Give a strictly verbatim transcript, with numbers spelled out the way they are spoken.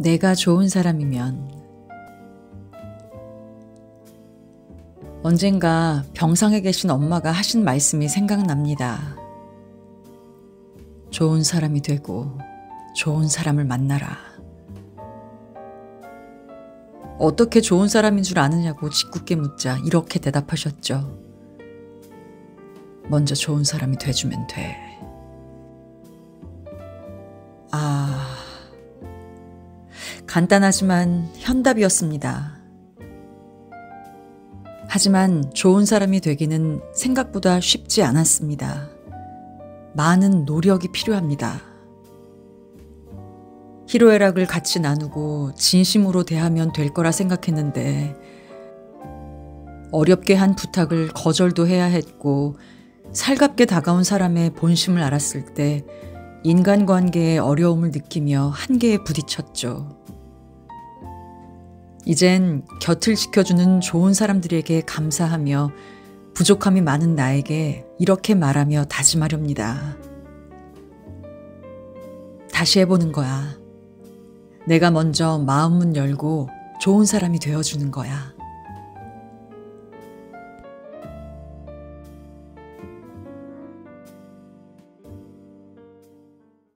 내가 좋은 사람이면 언젠가 병상에 계신 엄마가 하신 말씀이 생각납니다. 좋은 사람이 되고 좋은 사람을 만나라. 어떻게 좋은 사람인 줄 아느냐고 짓궂게 묻자 이렇게 대답하셨죠. 먼저 좋은 사람이 돼주면 돼. 아... 간단하지만 현답이었습니다. 하지만 좋은 사람이 되기는 생각보다 쉽지 않았습니다. 많은 노력이 필요합니다. 희로애락을 같이 나누고 진심으로 대하면 될 거라 생각했는데 어렵게 한 부탁을 거절도 해야 했고 살갑게 다가온 사람의 본심을 알았을 때 인간관계의 어려움을 느끼며 한계에 부딪혔죠. 이젠 곁을 지켜주는 좋은 사람들에게 감사하며 부족함이 많은 나에게 이렇게 말하며 다짐하렵니다. 다시 해보는 거야. 내가 먼저 마음문 열고 좋은 사람이 되어주는 거야.